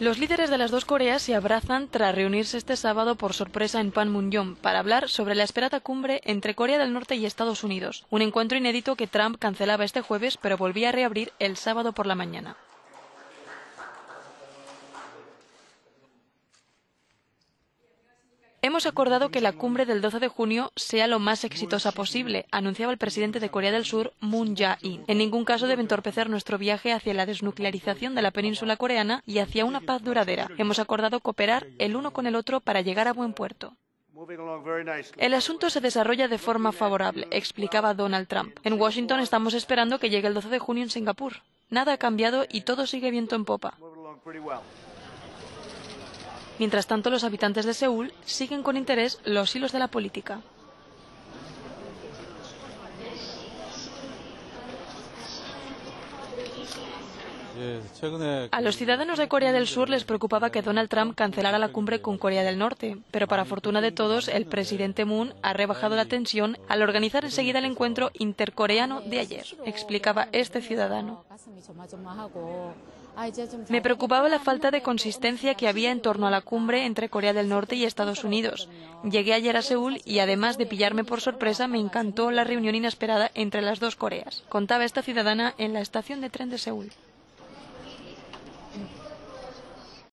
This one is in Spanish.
Los líderes de las dos Coreas se abrazan tras reunirse este sábado por sorpresa en Panmunjom para hablar sobre la esperada cumbre entre Corea del Norte y Estados Unidos, un encuentro inédito que Trump cancelaba este jueves pero volvía a reabrir el sábado por la mañana. Hemos acordado que la cumbre del 12 de junio sea lo más exitosa posible, anunciaba el presidente de Corea del Sur, Moon Jae-in. En ningún caso debe entorpecer nuestro viaje hacia la desnuclearización de la península coreana y hacia una paz duradera. Hemos acordado cooperar el uno con el otro para llegar a buen puerto. El asunto se desarrolla de forma favorable, explicaba Donald Trump. En Washington estamos esperando que llegue el 12 de junio en Singapur. Nada ha cambiado y todo sigue viento en popa. Mientras tanto, los habitantes de Seúl siguen con interés los hilos de la política. A los ciudadanos de Corea del Sur les preocupaba que Donald Trump cancelara la cumbre con Corea del Norte, pero para fortuna de todos, el presidente Moon ha rebajado la tensión al organizar enseguida el encuentro intercoreano de ayer, explicaba este ciudadano. Me preocupaba la falta de consistencia que había en torno a la cumbre entre Corea del Norte y Estados Unidos. Llegué ayer a Seúl y además de pillarme por sorpresa, me encantó la reunión inesperada entre las dos Coreas, contaba esta ciudadana en la estación de tren de Seúl.